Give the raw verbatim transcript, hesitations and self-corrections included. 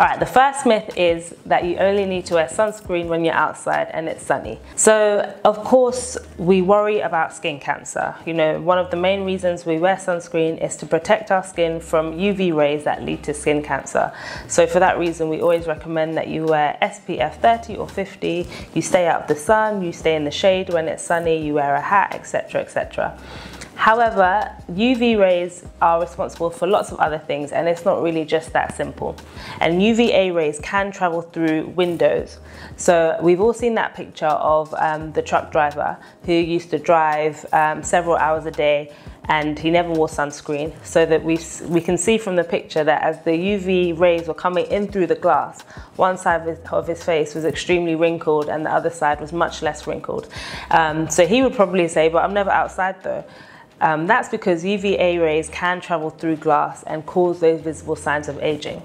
All right, the first myth is that you only need to wear sunscreen when you're outside and it's sunny. So of course we worry about skin cancer. You know, one of the main reasons we wear sunscreen is to protect our skin from U V rays that lead to skin cancer. So for that reason, we always recommend that you wear S P F thirty or fifty, you stay out of the sun, you stay in the shade when it's sunny, you wear a hat, et cetera, et cetera. However, U V rays are responsible for lots of other things, and it's not really just that simple. And U V A rays can travel through windows. So we've all seen that picture of um, the truck driver who used to drive um, several hours a day, and he never wore sunscreen, so that we we can see from the picture that as the U V rays were coming in through the glass, one side of his face was extremely wrinkled and the other side was much less wrinkled. Um, so he would probably say, but I'm never outside though. Um, that's because U V A rays can travel through glass and cause those visible signs of aging.